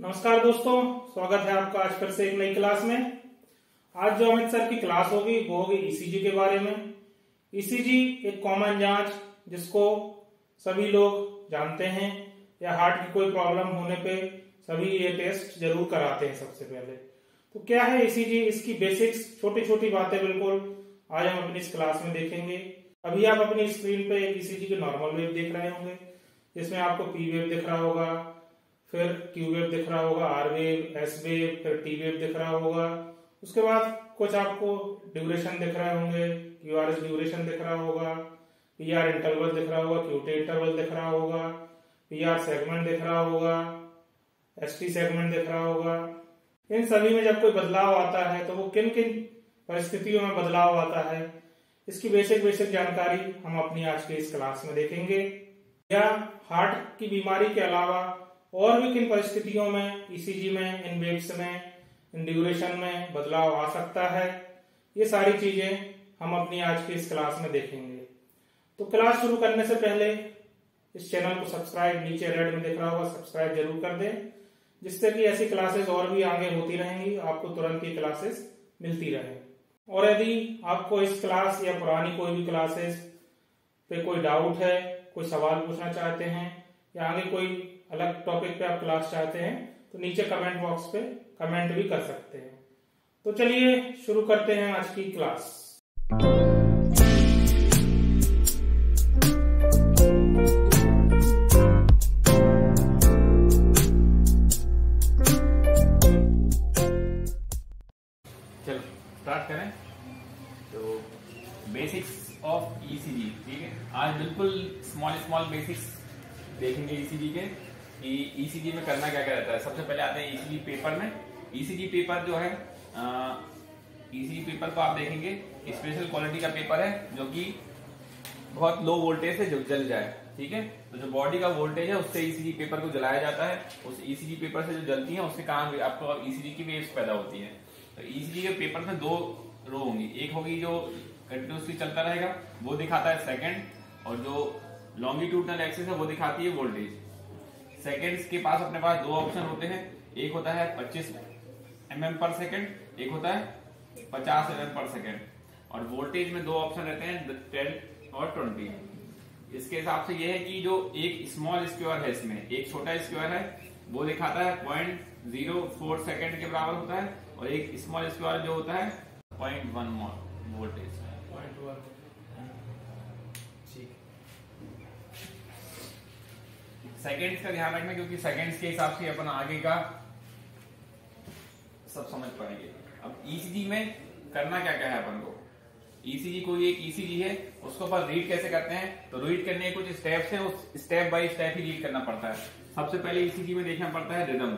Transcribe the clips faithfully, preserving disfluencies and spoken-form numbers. नमस्कार दोस्तों, स्वागत है आपका आज फिर से एक नई क्लास में। आज जो अमित सर की क्लास होगी वो होगी ईसीजी के बारे में। ईसीजी एक कॉमन जांच जिसको सभी लोग जानते हैं, या हार्ट की कोई प्रॉब्लम होने पे सभी ये टेस्ट जरूर कराते हैं। सबसे पहले तो क्या है ईसीजी, इसकी बेसिक्स, छोटी छोटी बातें बिल्कुल आज हम अपनी इस क्लास में देखेंगे। अभी आप अपनी स्क्रीन पे ईसीजी के नॉर्मल वेव देख रहे होंगे, जिसमें आपको पी वेव दिख रहा होगा, फिर क्यू वेव दिख रहा होगा, आर वेव, एस वेव, फिर टी वेव दिख रहा होगा। उसके बाद कुछ आपको ड्यूरेशन दिख रहे होंगे, क्यूआरएस ड्यूरेशन दिख रहा होगा, पीआर इंटरवल दिख रहा होगा, क्यूटी इंटरवल दिख रहा होगा, पीआर सेगमेंट दिख रहा होगा, एसटी सेगमेंट दिख रहा होगा। इन सभी में जब कोई बदलाव आता है तो वो किन किन परिस्थितियों में बदलाव आता है, इसकी बेसिक बेसिक जानकारी हम अपनी आज की इस क्लास में देखेंगे। या हार्ट की बीमारी के अलावा और भी किन परिस्थितियों में ईसीजी में, इन वेव्स में, इन ड्यूरेशन में बदलाव आ सकता है, ये सारी चीजें हम अपनी आज की इस क्लास में देखेंगे। तो क्लास शुरू करने से पहले इस चैनल को सब्सक्राइब, नीचे रेड में दिख रहा होगा, सब्सक्राइब जरूर कर दें, जिससे कि ऐसी क्लासेस और भी आगे होती रहेंगी, आपको तुरंत ये क्लासेस मिलती रहे। और यदि आपको इस क्लास या पुरानी कोई भी क्लासेस पे कोई डाउट है, कोई सवाल पूछना चाहते हैं, या आगे कोई अलग टॉपिक पे आप क्लास चाहते हैं, तो नीचे कमेंट बॉक्स पे कमेंट भी कर सकते हैं। तो चलिए शुरू करते हैं आज की क्लास। चलो स्टार्ट करें। तो बेसिक्स ऑफ ईसीजी, ठीक है, आज बिल्कुल स्मॉल स्मॉल बेसिक्स देखेंगे ईसीजी के, कि ईसीजी में करना क्या क्या रहता है। सबसे पहले आते हैं ईसीजी पेपर में। ईसीजी पेपर जो है, ईसीजी पेपर को आप देखेंगे स्पेशल क्वालिटी का पेपर है, जो कि बहुत लो वोल्टेज से जो जल जाए, ठीक है। तो जो बॉडी का वोल्टेज है उससे ईसीजी पेपर को जलाया जाता है। उस ईसीजी पेपर से जो जलती है उससे कहाँ आपको ईसीजी की वेव्स पैदा होती है। तो ईसीजी के पेपर में दो रो होंगी, एक होगी जो कंटिन्यूसली चलता रहेगा, वो दिखाता है सेकेंड, और जो लॉन्गिट्यूडनल एक्सिस है वो दिखाती है वोल्टेज। सेकेंड्स के पास अपने पास दो ऑप्शन होते हैं, एक होता है पच्चीस एम एम पर सेकेंड, एक होता है पचास एम एम पर सेकेंड। और वोल्टेज में दो ऑप्शन रहते हैं टेन और ट्वेंटी। इसके हिसाब से यह है कि जो एक स्मॉल स्क्वायर है, इसमें एक छोटा स्क्वायर है, वो दिखाता है पॉइंट जीरो फोर सेकेंड के बराबर होता है, और एक स्मॉल स्क्वायर जो होता है point one voltage point one. Seconds का ध्यान रखना, क्योंकि सेकेंड्स के हिसाब से अपन आगे का सब समझ पाएंगे। अब ईसीजी में करना क्या क्या है अपन को, ईसीजी कोई एक ईसीजी है, उसको अपन रीड कैसे करते हैं। तो रीड करने के कुछ स्टेप्स हैं, उस स्टेप बाय स्टेप ही रीड करना पड़ता है। सबसे पहले ईसीजी में देखना पड़ता है रिदम।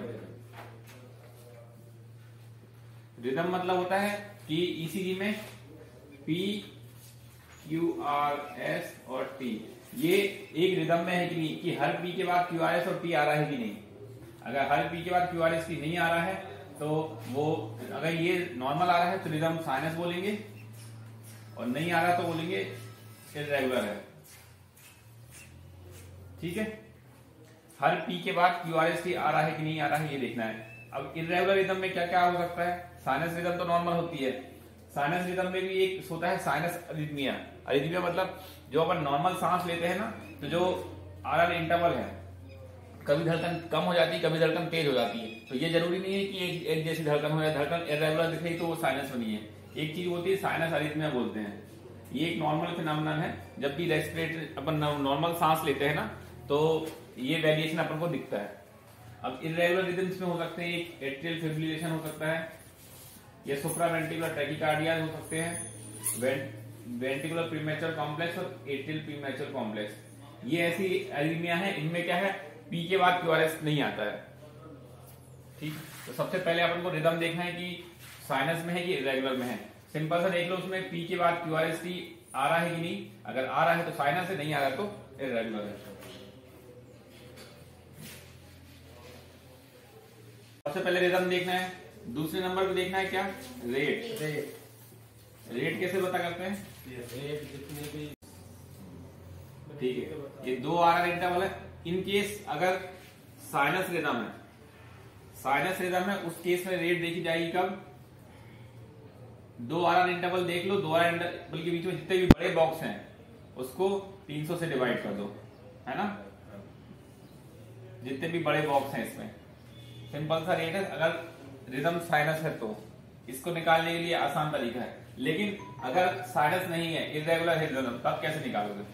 रिदम मतलब होता है कि ईसीजी में पी, क्यू, आर, एस और टी, ये एक रिदम में है कि नहीं, कि हर पी के बाद क्यू आर एस और पी आ रहा है कि नहीं। अगर हर पी के बाद क्यू आर एस की नहीं आ रहा है तो वो, अगर ये नॉर्मल आ रहा है तो रिदम साइनस बोलेंगे, और नहीं आ रहा तो बोलेंगे इरेगुलर है, ठीक है। हर पी के बाद क्यू आर एस की आ रहा है कि नहीं आ रहा है, ये देखना है। अब इरेगुलर रिदम में क्या क्या हो सकता है, साइनस रिदम तो नॉर्मल होती है, साइनस रिदम में भी एक होता है साइनस अरिथमिया। अरिथमिया मतलब जो अपन नॉर्मल सांस लेते हैं ना, तो जो आरआर इंटरवल है, कभी धड़कन कम हो जाती है, कभी धड़कन तेज हो जाती है। तो ये जरूरी नहीं है कि एक, एक जैसी धड़कन हो, या धड़कन इरेगुलर दिख रही तो वो साइनस बनी है। एक चीज होती है साइनस अरिथमिया बोलते हैं, ये एक नॉर्मल फिनोमेनन है। जब भी रेस्पिरेटरी अपन नॉर्मल सांस लेते हैं ना, तो ये वेरिएशन अपन को दिखता है। अब इरेगुलर रिदम्स में हो सकते हैं, एक एट्रियल फिब्रिलेशन हो सकता है, ये सुप्रावेंट्रिकुलर टैकीकार्डिया हो सकते हैं, वेंट्रिकुलर प्रीमेचर कॉम्प्लेक्स और एट्रियल प्रीमेचर कॉम्प्लेक्स, ये ऐसी एरिमिया है। इनमें क्या है, पी के बाद क्यूआरएस नहीं आता है, ठीक। तो सबसे पहले अपन को रिदम देखना है कि साइनस में है कि इरेगुलर में है। सिंपल सा देख लो, उसमें पी के बाद क्यूआरएस टी आ रहा है कि नहीं, अगर आ रहा है तो साइनस है, नहीं आ रहा तो इरेगुलर है। सबसे पहले रिदम देखना है। दूसरे नंबर पे देखना है क्या, रेट। रेट रेट कैसे पता करते हैं, रेट कितने भी, ठीक है। ये दो आरआर इंटरवल है। इन केस अगर साइनस रिदम है, साइनस रिदम है उस केस में रेट देखी जाएगी कब? दो आर एन इंटरवल देख लो, दो आर एन इंटरवल के बीच में जितने भी बड़े बॉक्स हैं उसको तीन सौ से डिवाइड कर दो, है ना, जितने भी बड़े बॉक्स हैं इसमें। सिंपल सा रेट है अगर रिदम साइनस है तो। इसको निकालने के लिए आसान तरीका है, लेकिन अगर साइनस नहीं है, इरेगुलर है रिदम, तब कैसे निकालोगे?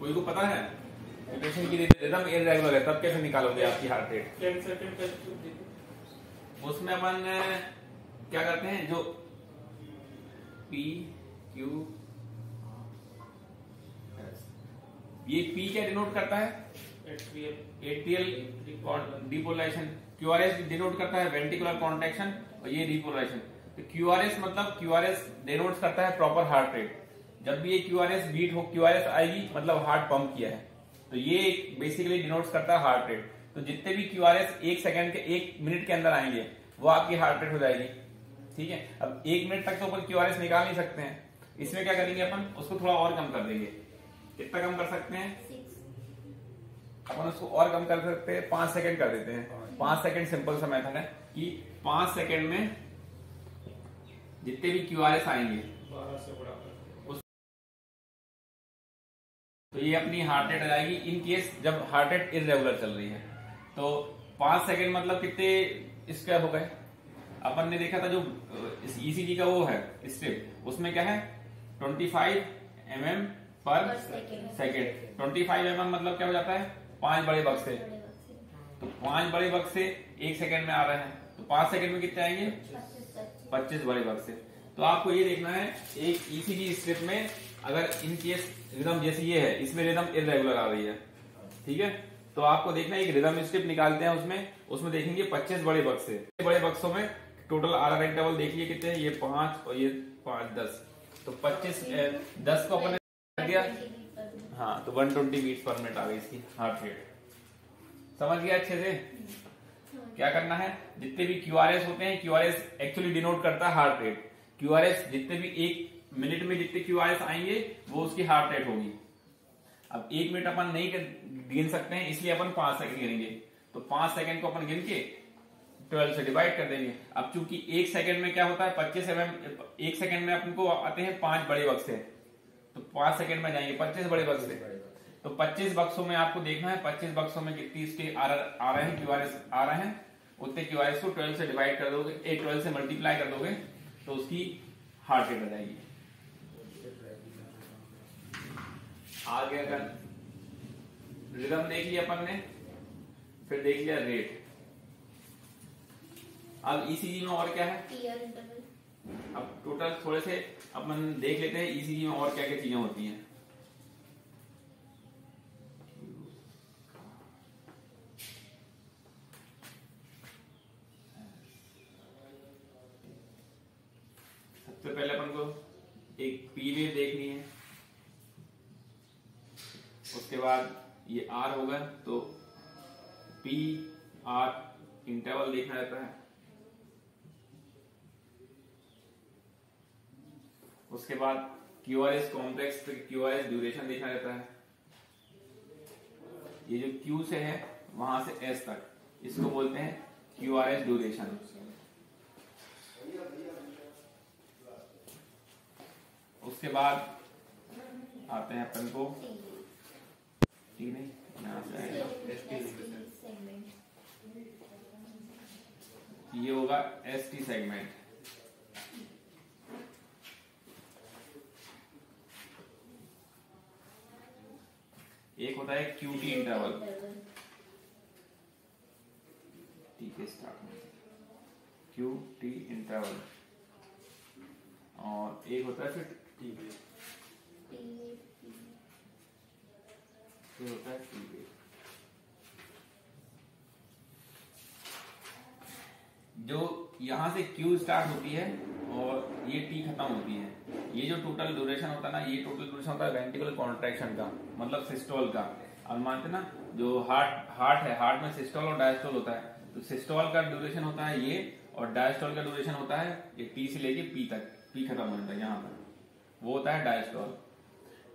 कोई को पता है पेशेंट की रिदम इरेगुलर है तब कैसे निकालोगे आपकी हार्ट रेट? उसमें अपन क्या करते हैं, जो पी क्यू ये पी क्या डिनोट करता है? एट्रियल डिपोलाइजेशन। क्यूआरएस डिनोट करता है वेंटिकुलर कॉन्ट्रैक्शन, और ये डिपोलाइजेशन। तो क्यूआरएस मतलब क्यूआरएस डिनोट करता है प्रॉपर हार्ट रेट। जब भी ये क्यूआरएस बीट हो, क्यूआरएस आएगी मतलब हार्ट पंप किया है, तो ये बेसिकली डिनोट करता है हार्ट रेट। तो जितने भी क्यूआरएस एक सेकेंड के एक मिनट के अंदर आएंगे वो आपकी हार्ट रेट हो जाएगी, ठीक है। अब एक मिनट तक तो अपन क्यूआरएस निकाल नहीं सकते हैं, इसमें क्या करेंगे अपन, उसको थोड़ा और कम कर देंगे। कितना कम कर सकते हैं अपन उसको? और कम कर सकते हैं, पांच सेकंड कर देते हैं। पांच सेकंड सिंपल सा मेथड है कि पांच सेकंड में जितने भी क्यूआरएस आएंगे उस, तो ये अपनी हार्ट रेट आ जाएगी। इन केस जब हार्ट रेट इरेगुलर चल रही है तो पांच सेकंड मतलब कितने स्क्वायर हो गए? अपन ने देखा था जो ईसीजी का वो है स्ट्रिप, उसमें क्या है twenty five M M per second. Twenty five M M मतलब क्या हो जाता है? पांच बड़े बक्से। तो पांच बड़े बक्से एक सेकेंड में आ रहे हैं, तो पांच सेकेंड में कितने आएंगे? पच्चीस बड़े बक्से। तो आपको ये देखना है एक ईसीजी स्ट्रिप में, अगर इनकेस रिदम जैसे ये है, इसमें रिदम इरेगुलर आ रही है, ठीक है, तो आपको देखना है एक रिदम स्ट्रिप निकालते हैं, उसमें उसमें देखेंगे पच्चीस बड़े बक्से। बड़े बक्सों में टोटल आर एन इंटरवल देखिए कितने, ये पांच और ये पांच दस, तो पच्चीस दस को अपने दिया, हाँ, तो एक सौ बीस बीट्स पर मिनट आ गई इसकी हार्ट रेट। समझ गया अच्छे से क्या करना है? जितने भी क्यूआरएस होते हैं, क्यूआरएस एक्चुअली डिनोट करता है हार्ट रेट। क्यूआरएस जितने भी एक मिनट में जितने क्यूआरएस आएंगे वो उसकी हार्ट रेट होगी। अब एक मिनट अपन नहीं गिन सकते हैं, इसलिए अपन पांच सेकंड गिनेंगे, तो पांच सेकंड को अपन गिन के ट्वेल्व से डिवाइड कर देंगे। अब चूंकि एक सेकंड में क्या होता है, पच्चीस एम एम एक सेकंड में अपन को आते हैं पांच बड़े बक्से, तो पांच सेकंड में जाएंगे पच्चीस बड़े बक्से। तो पच्चीस बक्सों में आपको देखना है, पच्चीस बक्सों में कितनी इसके आ रहे हैं क्यूआरएस आ रहे हैं, उतने क्यूआरएस को ट्वेल्व से डिवाइड कर दोगे, एक ट्वेल्व से मल्टीप्लाई कर दोगे तो उसकी हार्ट रेट आ जाएगी। आ गया कल रिदम देख लिया अपन ने, फिर देख लिया रेट। अब ईसीजी में और क्या है, अब टोटल थोड़े से अपन देख लेते हैं ईसीजी में और क्या क्या चीजें होती हैं। सबसे पहले अपन को एक पी वेव देखनी है, उसके बाद ये आर होगा तो पी आर इंटरवल देखना रहता है। उसके बाद क्यूआरएस कॉम्प्लेक्स तो क्यूआरएस ड्यूरेशन देखा जाता है। ये जो क्यू से है वहां से एस तक, इसको बोलते हैं क्यूआरएस ड्यूरेशन। उसके बाद आते हैं अपन को ठीक नहीं से ये होगा एसटी सेगमेंट। एक होता है क्यूटी इंटरवल, ठीक है, स्टार्ट क्यूटी इंटरवल, और एक होता है फिर टी वेव, ये होता है टी वेव। जो यहां से क्यू स्टार्ट होती है और ये टी खत्म होती है, ये जो टोटल ड्यूरेशन होता है ना, ये टोटल ड्यूरेशन होता है वेंटिकुलर कॉन्ट्रैक्शन का, मतलब सिस्टोल का। और मानते ना जो हार्ट हार्ट है, हार्ट में सिस्टोल और डायस्टोल होता है, तो सिस्टोल का ड्यूरेशन होता है ये, और डायस्टोल का ड्यूरेशन होता है ये टी से लेके पी तक, पी खत्म होता है यहाँ पर, वो होता है डायस्टोल।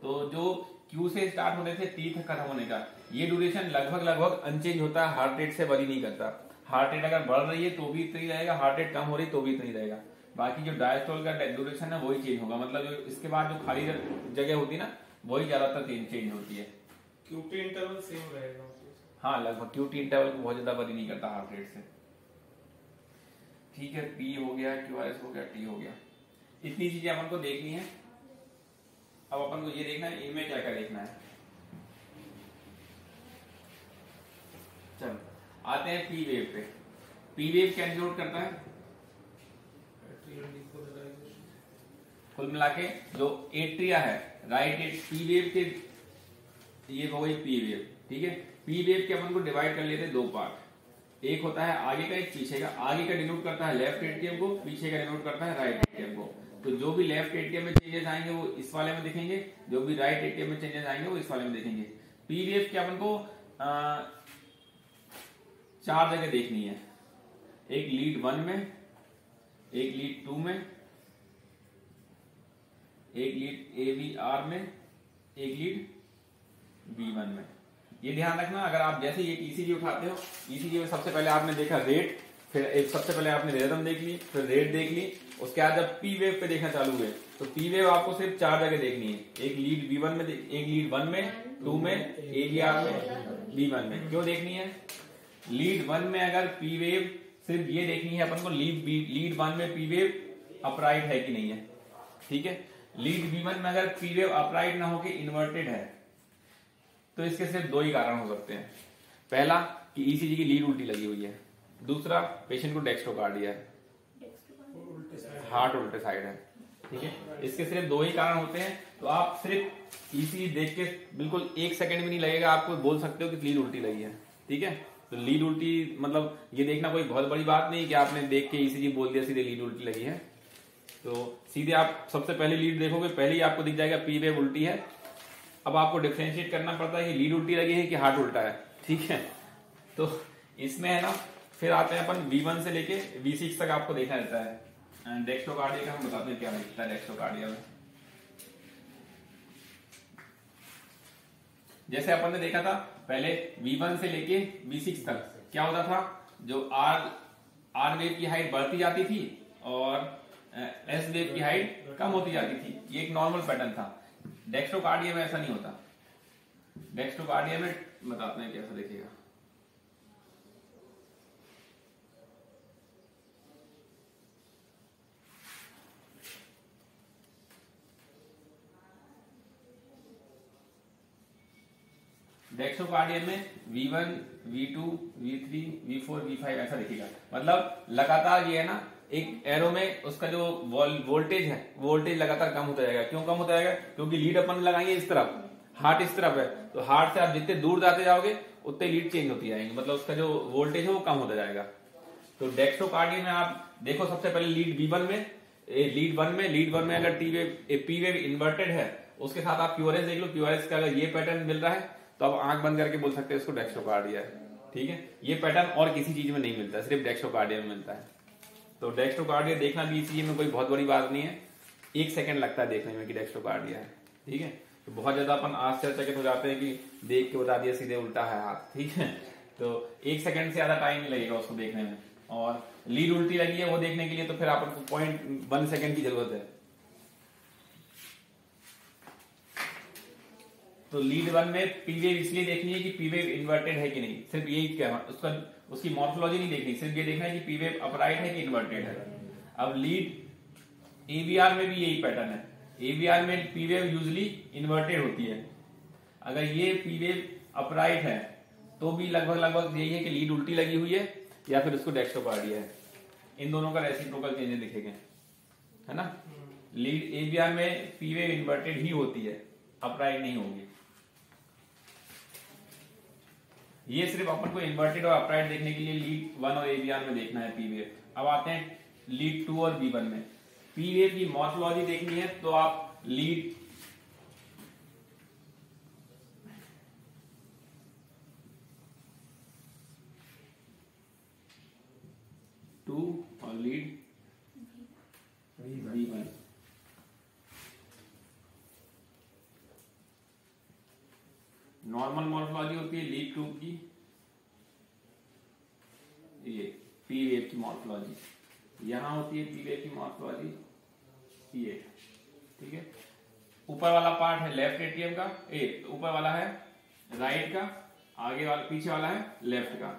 तो जो क्यू से स्टार्ट होने से टी तक खत्म होने का ये ड्यूरेशन लगभग लगभग अनचेंज होता है, हार्ट रेट से वरी नहीं करता। हार्ट रेट अगर बढ़ रही है तो भी इतना ही रहेगा, हार्ट रेट कम हो रही है तो भी इतना ही रहेगा। बाकी जो डायस्टोल का ड्यूरेशन है वही चेंज होगा, मतलब जो इसके बाद जो खाली जगह होती है ना वही ज्यादातर चेंज होती है। क्यूटी इंटरवल सेम रहेगा। हाँ लगभग क्यूटी इंटरवल को बहुत ज्यादा वरी नहीं करता हार्ट रेट से। ठीक है, पी हो गया, क्यूआरएस हो गया, टी हो गया, इतनी चीजें अपन को देखनी है। अब अपन को ये देखना है इनमें क्या क्या देखना है। चलो आते हैं पी वेव पे। पी वेव क्या इंक्लूड करता है? कुल मिला के जो एट्रिया है राइट एट पी वेव के, ये हो गई पी वेव। ठीक है, पी वेव के अपन को डिवाइड कर लेते हैं दो पार्ट, एक होता है आगे का एक पीछे का। आगे का डिनोट करता है लेफ्ट एट्रियम को, पीछे का डिनोट करता है राइट एट्रियम को। तो जो भी लेफ्ट एट्रियम में चेंजेस आएंगे वो इस वाले में दिखेंगे, जो भी राइट एट्रियम में चेंजेस आएंगे वो इस वाले में दिखेंगे। पी वेव के अपन को आ, चार जगह देखनी है, एक लीड वन में, एक लीड टू में, एक लीड एवीआर में, एक लीड बी वन में। ये ध्यान रखना, अगर आप जैसे ये ईसीजी उठाते हो, ईसीजी में सबसे पहले आपने देखा रेट, फिर एक सबसे पहले आपने रिदम देख ली, फिर रेट देख ली, उसके बाद जब पी वेव पे देखना चालू हुए तो पी वेव आपको सिर्फ चार जगह देखनी है, एक लीड बी वन में, एक लीड वन में, टू में, एवीआर में, बी वन में। क्यों देखनी है? लीड वन में अगर पी वेव सिर्फ ये देखनी है अपन को, लीड लीड वन में पी वेव अपराइट है कि नहीं है। ठीक है, लीड बी वन में अगर पी वेव अपराइट ना होके इन्वर्टेड है तो इसके सिर्फ दो ही कारण हो सकते हैं, पहला कि ईसीजी की लीड उल्टी लगी हुई है, दूसरा पेशेंट को डेक्स्ट्रोकार्डिया है, हार्ट उल्टे साइड है। ठीक है, इसके सिर्फ दो ही कारण होते हैं। तो आप सिर्फ ईसीजी देख के बिल्कुल एक सेकंड भी नहीं लगेगा आपको बोल सकते हो कि लीड उल्टी लगी है। ठीक है, तो लीड उल्टी मतलब ये देखना कोई बहुत बड़ी बात नहीं कि आपने देख के ईसीजी बोल दिया सीधे लीड उल्टी लगी है। तो सीधे आप सबसे पहले लीड देखोगे, पहले ही आपको दिख जाएगा पी वेव उल्टी है। अब आपको डिफ्रेंशिएट करना पड़ता है कि लीड उल्टी लगी है कि हार्ट उल्टा है। ठीक है, तो इसमें है ना, फिर आते हैं अपन वी वन से लेके वी सिक्स तक आपको देखना रहता है। डेक्स्ट्रोकार्डिया का हम बताते हैं क्या दिखता है डेक्स्ट्रोकार्डिया में। जैसे अपन ने देखा था पहले वी वन से लेके वी सिक्स तक क्या होता था, जो आर आर वेव की हाइट बढ़ती जाती थी और एस वेव की हाइट कम होती जाती थी, ये एक नॉर्मल पैटर्न था। डेक्स्ट्रोकार्डिया में ऐसा नहीं होता। डेक्स्ट्रोकार्डिया में बताते हैं कैसा देखिएगा। डेक्स्ट्रोकार्डिया में V one, V two, V three, V four, V five ऐसा दिखेगा, मतलब लगातार ये है ना एक एरो में उसका जो वोल्टेज है वोल्टेज लगातार कम होता जाएगा। क्यों कम होता जाएगा? क्योंकि लीड अपन लगाएंगे इस तरफ, हार्ट इस तरफ है, तो हार्ट से आप जितने दूर जाते जाओगे उतने लीड चेंज होती जाएंगे, मतलब उसका जो वोल्टेज है वो कम होता जाएगा। तो डेक्स्ट्रोकार्डिया में आप देखो सबसे पहले लीड बी वन में लीड वन में लीड वन में अगर T wave P wave inverted है, उसके साथ आप क्यूआरएस देख लो, क्यूआरएस का अगर ये पैटर्न मिल रहा है तो आप आंख बंद करके बोल सकते हैं इसको डेक्स्ट्रोकार्डिया है। ठीक है, ये पैटर्न और किसी चीज में नहीं मिलता, सिर्फ डेक्स्ट्रोकार्डिया में मिलता है। तो डेक्स्ट्रोकार्डिया देखना भी ईसीजी में कोई बहुत बड़ी बात नहीं है, एक सेकंड लगता है देखने में कि डेक्स्ट्रोकार्डिया है। ठीक है, तो बहुत ज्यादा अपन आश्चर्यचकित हो जाते हैं कि देख के बता दिया सीधे उल्टा है हाथ। ठीक है, तो एक सेकंड से ज्यादा टाइम नहीं लगेगा उसको देखने में, और लीड उल्टी लगी है वो देखने के लिए तो फिर आपको पॉइंट वन सेकेंड की जरूरत है। तो लीड वन में पी वेव इसलिए देखनी है कि पी वेव इन्वर्टेड है कि नहीं, सिर्फ यही कहना, उसका उसकी मॉर्फोलॉजी नहीं देखनी, सिर्फ ये देखना है कि पी वेव अपराइट है कि इन्वर्टेड है। अब लीड एवीआर में भी यही पैटर्न है, एवीआर में पी वेव यूजली इन्वर्टेड होती है। अगर ये पी वेव अपराइट है तो भी लगभग लगभग यही है कि लीड उल्टी लगी हुई है या फिर उसको डेक्स्ट्रोकार्डिया है, इन दोनों का रेसिप्रोकल चेंजेस दिखेगा, है ना। लीड एवीआर में पी वेव इन्वर्टेड ही होती है, अपराइट नहीं होगी। ये सिर्फ अपन को इन्वर्टेड और अपराइट देखने के लिए लीड वन और एवीआर में देखना है पी वेव। अब आते हैं लीड टू और बी वन में। पी वेव की मॉर्फोलॉजी देखनी है तो आप लीड टू और लीड बी वन ये पी वेव की मॉर्फोलॉजी, यहाँ होती है पी वेव की मॉर्फोलॉजी ये, ठीक है। ऊपर वाला पार्ट है लेफ्ट एट्रियम का, ए ऊपर वाला है राइट का, आगे वाला पीछे वाला है लेफ्ट का,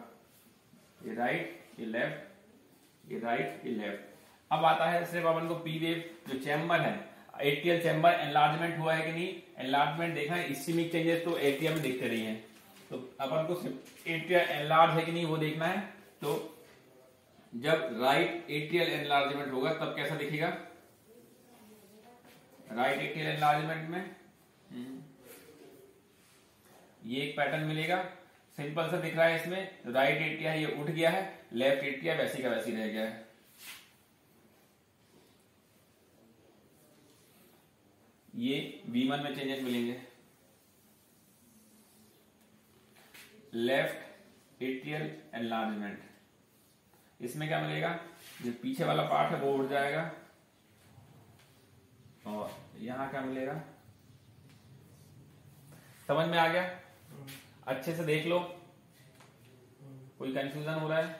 ये राइट ये लेफ्ट ये राइट ये लेफ्ट। अब आता है सिर्फ अपन को पी वेव जो चैम्बर है, एट्रियल चैम्बर एनलार्जमेंट हुआ है कि नहीं, एनलार्जमेंट देखा है, इसीमिक चेंजेस तो एट्रियम में दिखते रही हैं, तो अपन को सिर्फ एट्रियल एनलार्ज है कि नहीं वो देखना है। तो जब राइट एट्रियल एनलार्जमेंट होगा तब कैसा दिखेगा, राइट एट्रियल एनलार्जमेंट में ये एक पैटर्न मिलेगा, सिंपल सा दिख रहा है इसमें, राइट एट्रिया ये उठ गया है, लेफ्ट एट्रिया वैसी का वैसी रह गया है। ये V वन में चेंजेस मिलेंगे, लेफ्ट एट्रियल एनलार्जमेंट, इसमें क्या मिलेगा, जो पीछे वाला पार्ट है वो उठ जाएगा, और यहां क्या मिलेगा। समझ में आ गया, अच्छे से देख लो, कोई कंफ्यूजन हो रहा है,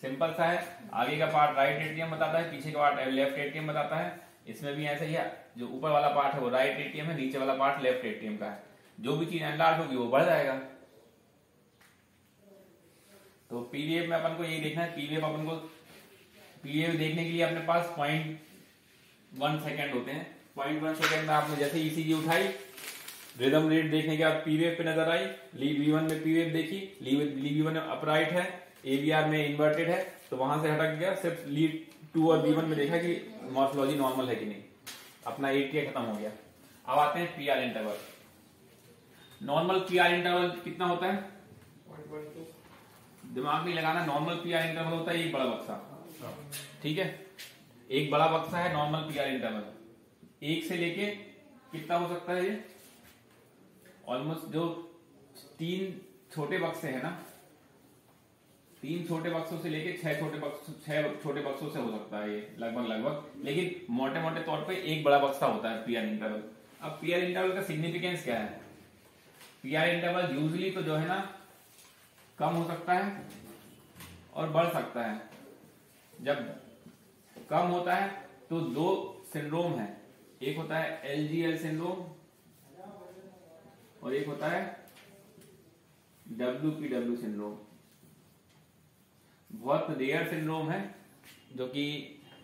सिंपल सा है। आगे का पार्ट राइट एटीएम बताता है, पीछे का पार्ट लेफ्ट एटीएम बताता है, इसमें भी ऐसा ही है, जो ऊपर वाला पार्ट है वो राइट एटीएम है, नीचे वाला पार्ट लेफ्ट एटीएम का है, जो भी चीज एनलार्ज होगी वो बढ़ जाएगा। तो पीवीएफ में अपन को यही देखना है, पीवीएफ अपन को पीवीएफ देखने के लिए अपने पास पॉइंट वन सेकेंड होते हैं, पॉइंट वन सेकेंड में आपने जैसे ईसीजी उठाई, रिदम रेट देखने के बाद पी वेव पे नजर आई, ली वी वन में पी वेव देखी, ली वी वन अपराइट है, एवीआर में इन्वर्टेड है, तो वहां से हटक गया, सिर्फ ली टू और बी वन में देखा कि मॉर्फोलॉजी नॉर्मल है कि नहीं, अपना एटीए खत्म हो गया। अब आते हैं PR interval. Normal PR interval कितना होता है, दिमाग नहीं लगाना, नॉर्मल पीआर इंटरवल होता है एक बड़ा बक्सा, ठीक है, एक बड़ा बक्सा है नॉर्मल पीआर इंटरवल, एक से लेके कितना हो सकता है ये, ऑलमोस्ट जो तीन छोटे बक्से हैं ना, तीन छोटे बक्सों से लेके छह छोटे बक्सों छह छोटे बक्सों से हो सकता है ये लगभग लगभग, लेकिन मोटे मोटे तौर पे एक बड़ा बक्सा होता है पीआर इंटरवल। अब पीआर इंटरवल का सिग्निफिकेंस क्या है, पीआर इंटरवल यूजली तो जो है ना कम हो सकता है और बढ़ सकता है। जब कम होता है तो दो सिंड्रोम है, एक होता है एलजीएल सिंड्रोम और एक होता है डब्ल्यूपीडब्ल्यू सिंड्रोम। बहुत रेयर सिंड्रोम है, जो कि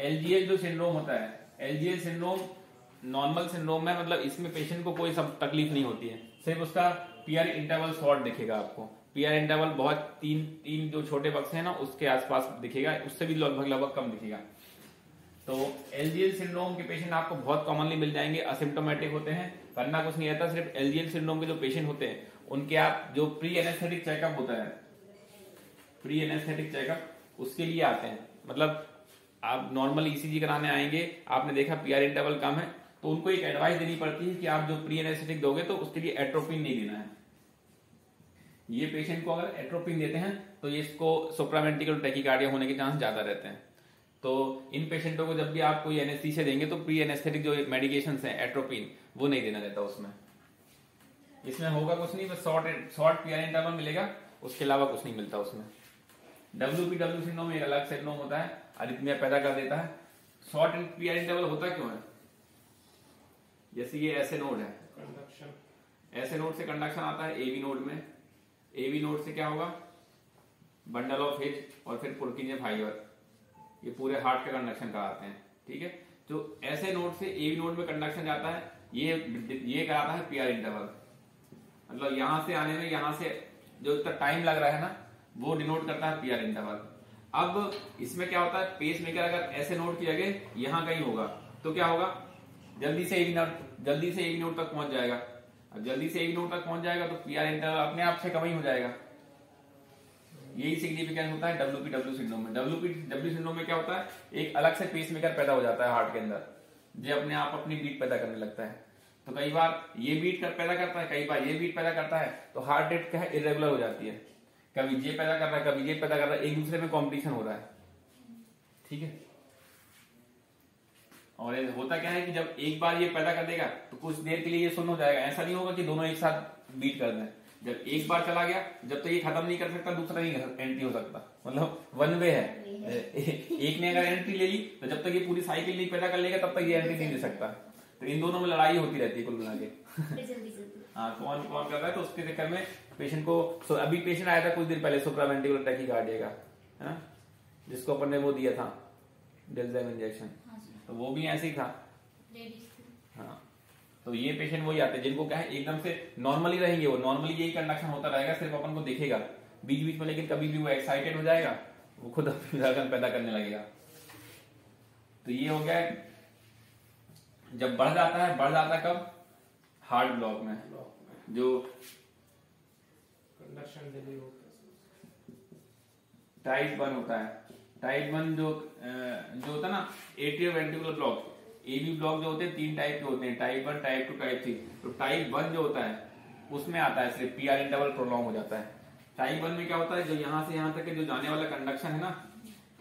एलजीएल जो सिंड्रोम होता है, एलजीएल सिंड्रोम नॉर्मल सिंड्रोम है, मतलब इसमें पेशेंट को कोई सब तकलीफ नहीं होती है, सिर्फ उसका पीआर इंटरवल शॉर्ट दिखेगा आपको, पीआर इंटरवल बहुत तीन तीन जो छोटे बक्से हैं ना उसके आसपास दिखेगा, उससे भी लगभग लगभग कम दिखेगा। तो एलजीएल सिंड्रोम के पेशेंट आपको बहुत कॉमनली मिल जाएंगे, असिम्प्टोमेटिक होते हैं, करना कुछ नहीं रहता, सिर्फ एलजीएल सिंड्रोम के जो पेशेंट होते हैं उनके आप जो प्री एनेस्थेटिक चेकअप होता है, प्री एनेस्थेटिक चेकअप उसके लिए आते हैं, मतलब आप नॉर्मल ईसीजी कराने आएंगे, आपने देखा पीआर इंटरवल कम है, तो उनको एक एडवाइस देनी पड़ती है कि आप जो प्री एनेस्थेटिक दोगे तो उसके लिए एट्रोपिन नहीं देना है। ये पेशेंट को अगर एट्रोपिन देते हैं तो ये इसको सुप्रावेंट्रिकुलर टैकीकार्डिया होने के चांस ज्यादा रहते हैं। तो इन पेशेंटों को जब भी आप कोई एनेस्थीसिया देंगे तो प्री एनेस्थेटिक जो मेडिकेशंस हैं एट्रोपिन वो नहीं देना रहता उसमें। इसमें होगा कुछ नहीं, बस शॉर्ट शॉर्ट पीआर इंटरवल मिलेगा, उसके अलावा कुछ नहीं मिलता उसमें। डब्ल्यूपीडब्ल्यू सिंड्रोम एक अलग सिंड्रोम होता है, अरिथमिया पैदा कर देता है। शॉर्ट पीआर इंटरवल होता क्यों है, जैसे ये एसए नोड है, कंडक्शन एसए नोड से कंडक्शन आता है एवी नोड में, एवी नोड से क्या होगा बंडल ऑफ हिज और फिर पुर्किंजे फाइबर, ये पूरे हार्ट का कंडक्शन कराते हैं, ठीक है। तो एसए नोड से एवी नोड में कंडक्शन जाता है, ये ये कराता है पीआर इंटरवल, मतलब यहां से आने में यहां से जो तक टाइम लग रहा है ना वो डिनोट करता है पीआर इंटरवल। अब इसमें क्या होता है, पेस मेकर अगर एसए नोड की जगह यहां कहीं होगा तो क्या होगा, जल्दी से एवी नोड जल्दी से एवी नोड तक पहुंच जाएगा। अब जल्दी से एक नोड तक पहुंच जाएगा तो पीआर इंटरवल अपने आप से कम ही हो जाएगा। यही सिग्निफिकेंस होता है डब्ल्यूपीडब्ल्यू सिंड्रोम में। डब्ल्यूपीडब्ल्यू सिंड्रोम में क्या होता है, एक अलग से पेसमेकर पैदा हो जाता है हार्ट के अंदर, जो अपने आप अपनी बीट पैदा करने लगता है। तो कई बार ये बीट कर पैदा करता है, कई बार ये बीट पैदा करता है, तो हार्ट रेट क्या है इरेगुलर हो जाती है, कभी ये पैदा कर रहा है कभी ये पैदा कर रहा है, एक दूसरे में कॉम्पिटिशन हो रहा है, ठीक है। और होता क्या है कि जब एक बार ये पैदा कर देगा तो कुछ देर के लिए ये सुन हो जाएगा, ऐसा नहीं होगा कि दोनों एक साथ बीट कर दें, जब एक बार चला गया, जब तो ये खत्म नहीं कर सकता दूसरा नहीं एंट्री हो सकता, मतलब वन वे है। एक ने अगर एंट्री ले ली तो जब तक ये पूरी साइकिल नहीं पैदा कर लेगा तब तक ये एंट्री नहीं ले सकता। तो इन दोनों में लड़ाई होती रहती है कुल मिला के। हाँ, कौन कौन कर रहा है, तो उसके चक्कर में पेशेंट को सो, अभी पेशेंट आया था कुछ दिन पहले सुप्रावेंटिकुलर टैकीकार्डिया का, है ना, जिसको अपन ने वो दिया था डेल्टाम इंजेक्शन, तो वो भी ऐसे ही था। हाँ, तो ये पेशेंट वही आते हैं जिनको क्या है एकदम से नॉर्मली रहेंगे, वो नॉर्मली यही कंडक्शन होता रहेगा, सिर्फ अपन को देखेगा बीच बीच में, लेकिन कभी भी वो एक्साइटेड हो जाएगा, वो खुद अपनी धड़कन पैदा करने लगेगा। तो ये हो गया है। जब बढ़ जाता है, बढ़ जाता है कब, हार्ट ब्लॉक में, जो कंडक्शन डिले टाइप वन होता है। टाइप वन जो जो होता है ना atrio ventricular block, AV block जो होते हैं तीन टाइप के होते हैं, type one, type two, type three. तो टाइप वन जो होता है उसमें आता है सिर्फ पी आर इंटरवल प्रोलॉन्ग हो जाता है। टाइप वन में क्या होता है, जो यहाँ से यहाँ तक के जो जाने वाला कंडक्शन है ना,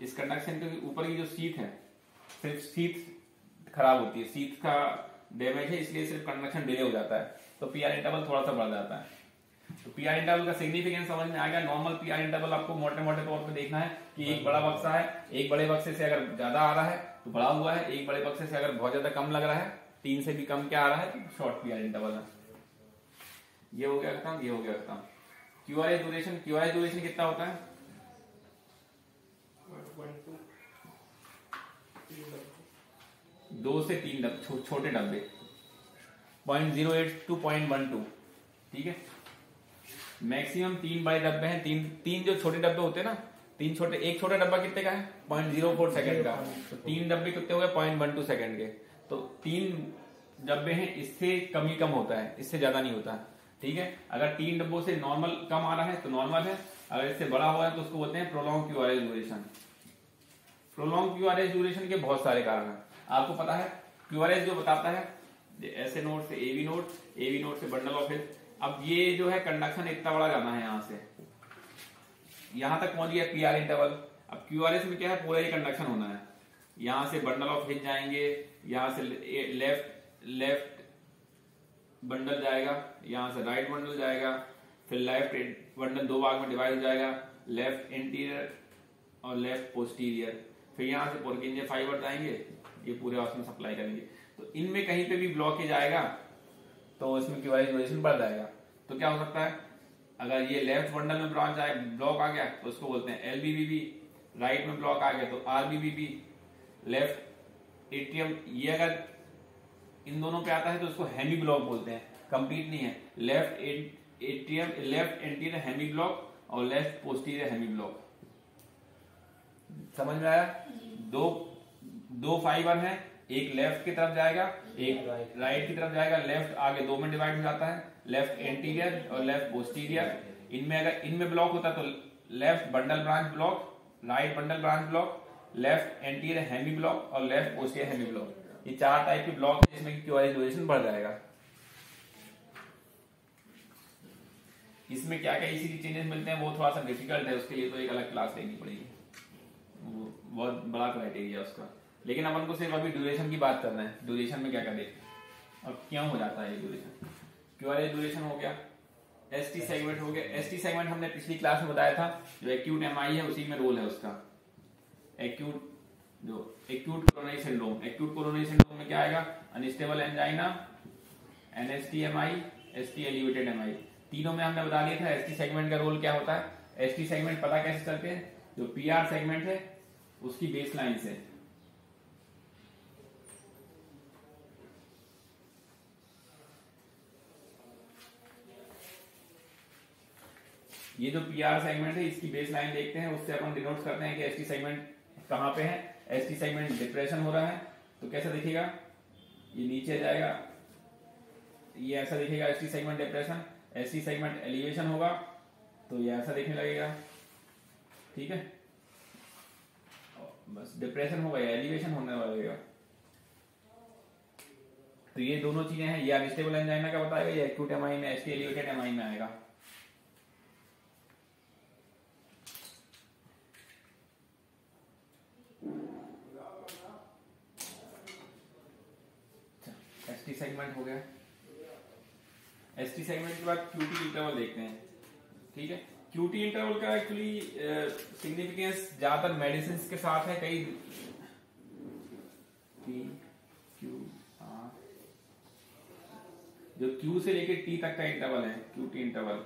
इस कंडक्शन के ऊपर की जो सीथ है, सिर्फ सीथ खराब होती है, सीथ का डैमेज है, इसलिए सिर्फ कंडक्शन डिले हो जाता है, तो पी आर इंटरवल थोड़ा सा बढ़ जाता है। तो पी आर इंटरवल का सिग्निफिकेंस समझ में आ गया। नॉर्मल पी आर इंटरवल आपको मोटे मोटे तौर पे देखना है कि एक बड़ा बक्सा है, एक बड़े बक्से से अगर ज्यादा आ रहा है तो बड़ा हुआ है, एक बड़े बक्से से अगर बहुत ज्यादा कम लग रहा है, तीन से भी कम क्या आ रहा है, तो शॉर्ट पी आर इंटरवल है। ये हो गया खत्म, ये हो गया खत्म। क्यूआरएस ड्यूरेशन, क्यूआरएस ड्यूरेशन कितना होता है, दो से तीन डब्बे, छो, छोटे डब्बे, point zero eight to point one two, ठीक है। मैक्सिमम तीन बड़े डब्बे हैं, तीन तीन जो छोटे डब्बे होते हैं ना, तीन छोटे, एक छोटा डब्बा कितने का है, पॉइंट जीरो फोर सेकेंड का, तो तीन डब्बे कितने हो गए, पॉइंट वन टू सेकेंड के। तो तीन डब्बे हैं, इससे कम ही कम होता है, इससे ज्यादा नहीं होता, ठीक है। अगर तीन डब्बों से नॉर्मल कम आ रहा है तो नॉर्मल है, अगर इससे बड़ा हुआ है तो उसको बोलते हैं prolong QRS duration. Prolong QRS duration के बहुत सारे कारण हैं, आपको पता है। क्यूआरएस जो बताता है एसए नोड से एवी नोड, एवी नोड से बंडल ऑफ हिज। अब ये जो है कंडक्शन इतना बड़ा जाना है, यहाँ से यहां तक पहुंच गया पीआर इंटरवल। अब क्यूआरएस में क्या है, पूरा ये कंडक्शन होना है, यहां से बंडल ऑफ हिज जाएंगे, यहां से लेफ्ट लेफ्ट बंडल जाएगा, यहां से राइट बंडल जाएगा, फिर लेफ्ट बंडल दो भाग में डिवाइड हो जाएगा, लेफ्ट इंटीरियर और लेफ्ट पोस्टीरियर। फिर यहां से पुर्किंजे फाइबर जाएंगे, ये पूरे उसमें सप्लाई करेंगे। तो इनमें कहीं पे भी ब्लॉकेज आएगा तो इसमें क्यूआरएस ड्यूरेशन बढ़ जाएगा। तो क्या हो सकता है, अगर ये लेफ्ट बंडल में ब्रांच आए, ब्लॉक आ गया तो उसको बोलते हैं एलबीबीबी, राइट में ब्लॉक आ गया तो आरबीबीबी, लेफ्ट एटीएम। ये अगर इन दोनों पे आता है तो उसको हेमी ब्लॉक बोलते हैं, कंप्लीट नहीं है। Left ATM, left anterior Hemy block और लेफ्ट पोस्टीरियर हेमी ब्लॉक। समझ में आया? दो दो फाइबर हैं, एक लेफ्ट की तरफ जाएगा, एक राइट की तरफ जाएगा। लेफ्ट आगे दो में डिवाइड हो जाता है, लेफ्ट एंटीरियर और लेफ्ट पोस्टीरियर। इनमें अगर इनमें ब्लॉक होता तो left bundle branch block, right bundle branch block, left anterior Hemy block और लेफ्ट पोस्टीरियर हेमी ब्लॉक। ये चार टाइप के ब्लॉक है जिसमें क्यूआरएस ड्यूरेशन बढ़ जाएगा। इसमें क्या क्या ईसीजी चेंजेस मिलते हैं वो थोड़ा सा डिफिकल्ट है, उसके लिए तो एक अलग क्लास लेनी पड़ेगी, वो बहुत बड़ा क्राइटेरिया उसका। लेकिन अपन को सिर्फ अभी ड्यूरेशन की बात करना है, ड्यूरेशन में क्या क्या देखते और क्यों हो जाता है ये ड्यूरेशन। क्यूआरएस ड्यूरेशन हो गया, एसटी सेगमेंट हो गया। एसटी सेगमेंट हमने पिछली क्लास में बताया था, जो एक्यूट एमआई है उसी में रोल है उसका। एक्यूट जो acute coronary syndrome, acute coronary syndrome में क्या आएगा, unstable angina, NSTEMI, ST elevated MI, तीनों में हमने बता दिया था एसटी सेगमेंट का रोल क्या होता है। एसटी सेगमेंट पता कैसे चलते हैं, जो पीआर सेगमेंट है उसकी बेसलाइन से, ये जो पीआर सेगमेंट है इसकी बेसलाइन देखते हैं, उससे अपन डिनोट करते हैं कि एसटी सेगमेंट कहां पे है। एसटी सेगमेंट डिप्रेशन हो रहा है तो कैसा दिखेगा, ये नीचे जाएगा, ये ऐसा दिखेगा ST segment depression. ST segment elevation होगा तो ये ऐसा दिखने लगेगा, ठीक है, बस डिप्रेशन होगा, एलिवेशन होने लगेगा। तो ये दोनों चीजें हैं, या अनस्टेबल एंजाइना का बताएगा या एक्यूट एमआई में एसटी एलिवेटेड एमआई में आएगा। सेगमेंट हो गया, एसटी सेगमेंट के बाद क्यूटी इंटरवल देखते हैं, ठीक है। क्यूटी इंटरवल का एक्चुअली सिग्निफिकेंस ज्यादातर मेडिसिन के साथ है, कई टी क्यू आर जो क्यू से लेके टी तक का इंटरवल है, क्यूटी इंटरवल।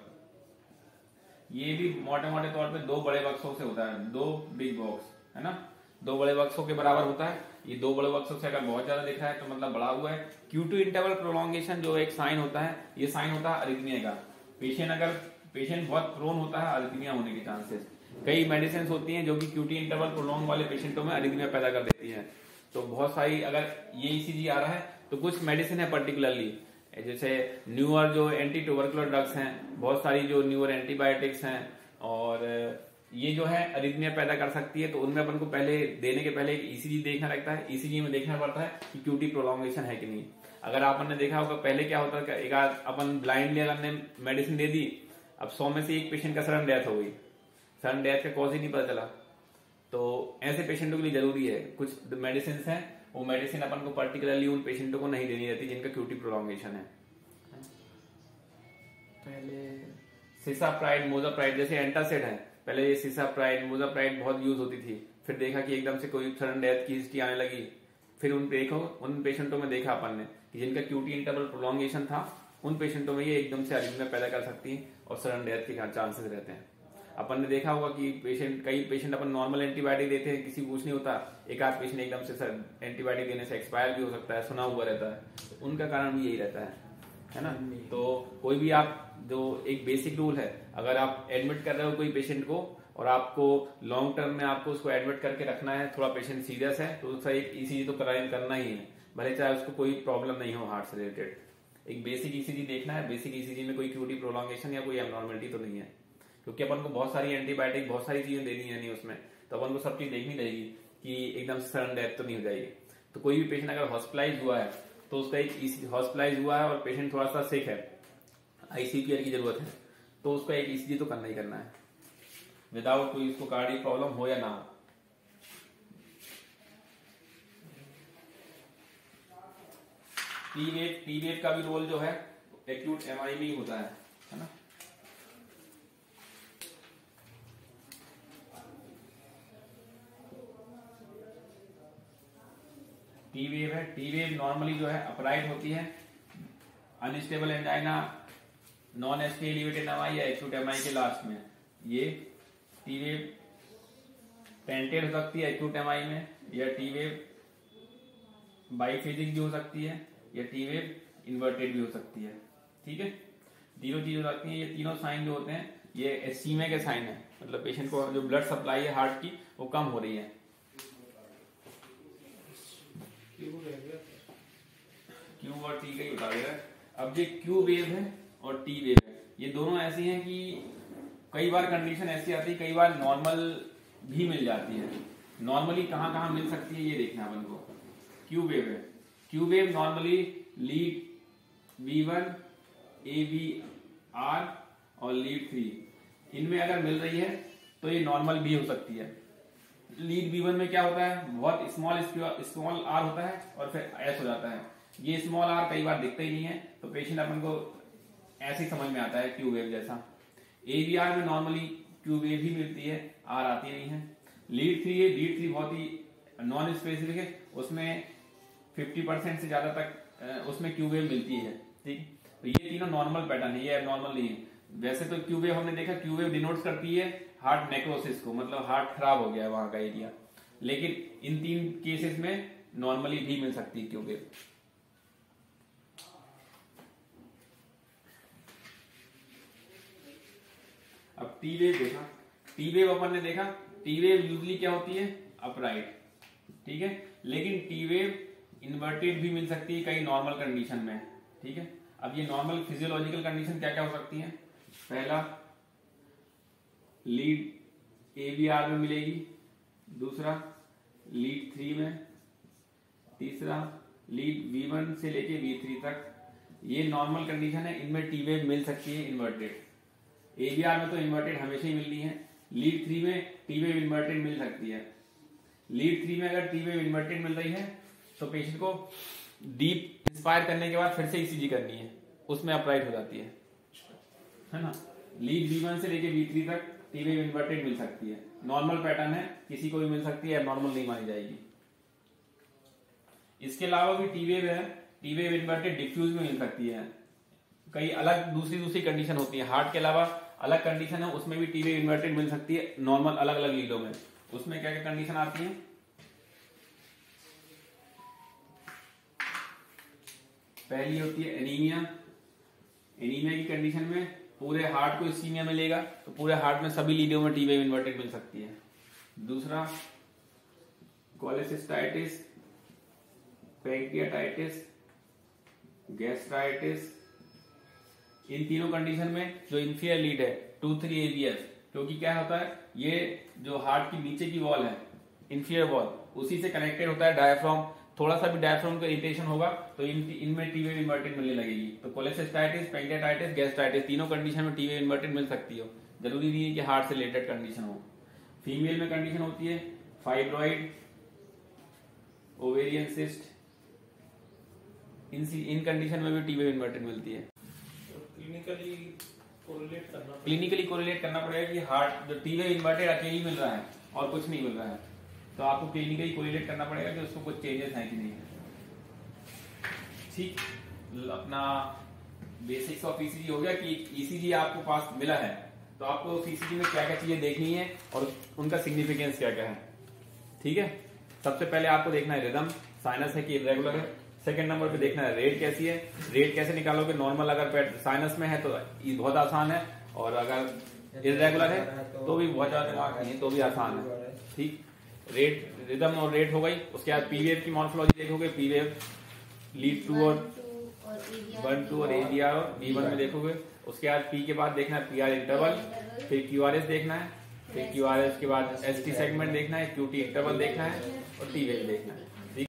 ये भी मोटे मोटे तौर पे दो बड़े बक्सों से होता है, दो बिग बॉक्स है ना, दो बड़े बक्सों के बराबर होता है। ये दो बड़े बक्सों से अगर बहुत ज्यादा दिख रहा है तो मतलब बड़ा हुआ है। क्यूटी इंटरवल प्रोलोंगेशन जो एक साइन होता है, ये साइन होता है अरिथमिया का। पेशेंट अगर पेशेंट बहुत प्रोन होता है अरिथमिया होने के चांसेस। कई मेडिसिन होती हैं जो कि क्यूटी इंटरवल प्रोलोंग वाले पेशेंटों में अरिथमिया पैदा कर देती है। तो बहुत सारी अगर ये ईसीजी आ रहा है तो कुछ मेडिसिन है पर्टिकुलरली, जैसे न्यूअर जो एंटी ट्यूबरकुलर ड्रग्स हैं, बहुत सारी जो न्यूअर एंटीबायोटिक्स हैं, और ये जो है अरिथमिया पैदा कर सकती है। तो उनमें अपन को पहले देने के पहले एक ईसीजी देखना लगता है। ईसीजी में देखना पड़ता है कि क्यूटी प्रोलोंगेशन है कि नहीं। अगर आपने देखा होगा पहले क्या होता है, एक अपन ब्लाइंडली अगर ने मेडिसिन दे दी, अब सौ में से एक पेशेंट का सडन डेथ हो गई, सडन डेथ का कॉज ही नहीं पता चला। तो ऐसे पेशेंटों के लिए जरूरी है, कुछ मेडिसिन है वो मेडिसिन अपन को पर्टिकुलरली उन पेशेंटों को नहीं देनी रहती जिनका क्यूटी प्रोलोंगेशन है। पहले सिसाप्राइड, मोजाप्राइड जैसे एंटासिड है, पहले ये सिसाप्राइड, मोजाप्राइड बहुत यूज होती थी। फिर देखा कि एकदम से कोई सडन डेथ की हिस्ट्री आने लगी। फिर उन देखो उन पेशेंटों में देखा अपन ने कि जिनका क्यूटी इंटरवल प्रोलोंगेशन था, उन पेशेंटों में ये एकदम से अरिथमिया पैदा कर सकती है और सडन डेथ के चांसेस रहते हैं। अपन ने देखा होगा कि पेशेंट कई पेशेंट अपन नॉर्मल एंटीबायोटिक देते हैं, किसी को कुछ नहीं होता, एक आध पेशेंट एकदम से सर एंटीबायोटिक देने से एक्सपायर भी हो सकता है, सुना हुआ रहता है। तो उनका कारण भी यही रहता है, है ना। तो कोई भी आप जो एक बेसिक रूल है, अगर आप एडमिट कर रहे हो कोई पेशेंट को और आपको लॉन्ग टर्म में आपको उसको एडमिट करके रखना है, थोड़ा पेशेंट सीरियस है, तो उसका एक ईसीजी तो करना ही है, भले चाहे उसको कोई प्रॉब्लम नहीं हो हार्ट से रिलेटेड। एक बेसिक ईसीजी देखना है। बेसिक ईसीजी में कोई क्यूटी प्रोलोंगेशन या कोई एबनॉर्मलिटी तो नहीं है, क्योंकि अपन को बहुत सारी एंटीबायोटिक, बहुत सारी चीजें देनी है नहीं उसमें, तो अपन को सब चीज देखनी रहेगी कि एकदम से सडन डेथ तो नहीं हो जाएगी। तो कोई भी पेशेंट अगर हॉस्पिटलाइज हुआ है तो उसका एक हॉस्पिटलाइज हुआ है और पेशेंट थोड़ा सा सिक है, आईसीयू केयर की जरूरत है, तो उसका एक ईसीजी तो करना ही करना है, विदाउट कोई उसको कार्डियक प्रॉब्लम हो या ना हो। पी वेव, पी वेव का भी रोल जो है एक्यूट एमआई में ही होता है, है ना। टी वेव है, टी वेव नॉर्मली जो है अपराइट होती है, unstable angina, non ST elevated MI या एक्यूट एमआई के लास्ट में। ये टी वेव पेंटेड हो सकती है एक्यूट एमआई में, या टी वेव बाइफेजिक भी हो सकती है, या टी वेव इन्वर्टेड भी हो सकती है, ठीक है। तीनों चीज हो सकती है। ये तीनों साइन जो होते हैं ये एस्टीमे के साइन है, मतलब पेशेंट को जो ब्लड सप्लाई है हार्ट की वो कम हो रही है। क्यू और टी का ही बता देगा। अब ये क्यू वेव है और टी वेव है, ये दोनों ऐसी हैं कि कई बार कंडीशन ऐसी आती है, कई बार नॉर्मल भी मिल जाती है। नॉर्मली कहाँ कहाँ मिल सकती है ये देखना अपन को। क्यू वेव है, Q wave normally lead V one, A V R और लीड थ्री, इनमें अगर मिल रही है तो ये नॉर्मल भी हो सकती है। लीड बी वन में क्या होता है, बहुत स्मॉल स्मॉल आर होता है और फिर एस हो जाता है। ये स्मॉल आर कई बार दिखता ही नहीं है, तो पेशेंट अपन को ऐसे ही समझ में आता है क्यू वेव जैसा। एवीआर में नॉर्मली क्यू वेव ही मिलती है, आर आती नहीं है। लीड थ्री है, लीड थ्री बहुत ही नॉन स्पेसिफिक है, उसमें फिफ्टी परसेंट से ज्यादा तक उसमें क्यू वेव मिलती है, ठीक। तो ये तीनों नॉर्मल पैटर्न है, ये नॉर्मल नहीं है। वैसे तो क्यू वेव हमने देखा क्यू वेव डिनोट्स करती है हार्ट नेक्रोसिस को, मतलब हार्ट खराब हो गया है वहां का एरिया, लेकिन इन तीन केसेस में नॉर्मली भी मिल सकती है क्यू वेव। अब टी वेव देखा, टी वेव अपन ने देखा टी वेव यूजली क्या होती है, अपराइट, ठीक है, लेकिन टी वेव इन्वर्टेड भी मिल सकती है कई नॉर्मल कंडीशन में, ठीक है। अब ये नॉर्मल फिजियोलॉजिकल कंडीशन क्या क्या हो सकती है, पहला लीड एवीआर में मिलेगी, दूसरा लीड थ्री में, तीसरा लीड वी वन से लेके वी थ्री तक, ये नॉर्मल कंडीशन है, इनमें टी वेव मिल सकती है इन्वर्टेड। एवीआर में तो इन्वर्टेड हमेशा ही मिलनी है, लीड थ्री में टी वेव इन्वर्टेड मिल सकती है। लीड थ्री में अगर टी वेव इन्वर्टेड मिल रही है तो पेशेंट को डीप इंस्पायर करने के बाद फिर से ईसीजी करनी है, उसमें अपराइट हो जाती है, है ना। लीड बी वन से लेके बी थ्री तक टी वेव इन्वर्टेड मिल सकती है, नॉर्मल पैटर्न है, किसी को भी मिल सकती है, नॉर्मल नहीं मानी जाएगी। इसके अलावा भी टी वेव है, टी वेव इन्वर्टेड डिफ्यूज में मिल सकती है। कई अलग दूसरी दूसरी कंडीशन होती है, हार्ट के अलावा अलग कंडीशन है, उसमें भी टी वेव इन्वर्टेड मिल सकती है नॉर्मल अलग अलग लीडों में। उसमें क्या क्या कंडीशन आती है, पहली होती है एनीमिया। एनीमिया की कंडीशन में पूरे हार्ट को इसीमिया मिलेगा तो पूरे हार्ट में सभी लीडों में टी वेव इन्वर्टेड मिल सकती है। दूसरा कोलेसिस्टाइटिस, पैंक्रियाटाइटिस, गैस्ट्राइटिस, इन तीनों कंडीशन में जो इन्फीरियर लीड है टू थ्री एवीएस, क्योंकि क्या होता है ये जो हार्ट की नीचे की वॉल है इन्फीरियर वॉल उसी से कनेक्टेड होता है डायफ्राम, थोड़ा सा भी डायफ्राम का इरिटेशन होगा तो इनमें टी वेव इन्वर्टेड मिलने लगेगी। तो कोलेसिस्टाइटिस, पैंक्रियाटाइटिस, गैस्ट्राइटिस तीनों कंडीशन में टी वेव इन्वर्टेड मिल सकती हो, जरूरी नहीं है कि हार्ट से रिलेटेड कंडीशन हो। फीमेल में कंडीशन होती है फाइब्रॉइड, ओवेरियन सिस्ट, इन इन कंडीशन में भी टी वेव इन्वर्टेड मिलती है। क्लिनिकली कोरिलेट करना क्लिनिकली कोरिलेट करना पड़ेगा कि हार्ट जो टी वेव इन्वर्टेड अकेली मिल रहा है और कुछ नहीं मिल रहा है, तो आपको क्लिनिकली कोरिलेट करना पड़ेगा कि उसको कुछ चेंजेस हैं कि नहीं है। ठीक, अपना बेसिक्स ऑफ ईसीजी हो गया कि ईसीजी आपको पास मिला है तो आपको ईसीजी में क्या क्या चीजें देखनी है और उनका सिग्निफिकेंस क्या क्या है। ठीक है, सबसे पहले आपको देखना है रिदम, साइनस है कि इरेगुलर है। सेकेंड नंबर पे देखना है रेट कैसी है, रेट कैसे निकालोगे, नॉर्मल अगर साइनस में है तो बहुत आसान है और अगर इरेगुलर है तो भी बहुत ज्यादा नहीं, तो भी आसान है। ठीक, रेट, रिदम और रेट हो गई। उसके बाद पी वेव की मॉर्फोलॉजी देखोगे, पी वेव लीड टू और वन टू और एवीआर और बी वन में देखोगे। उसके बाद पी के बाद देखना है पी आर इंटरवल, फिर क्यू आर एस देखना है, फिर क्यू आर एस के बाद एस टी सेगमेंट देखना है, क्यू टी इंटरवल देखना है और टी वेव देखना है।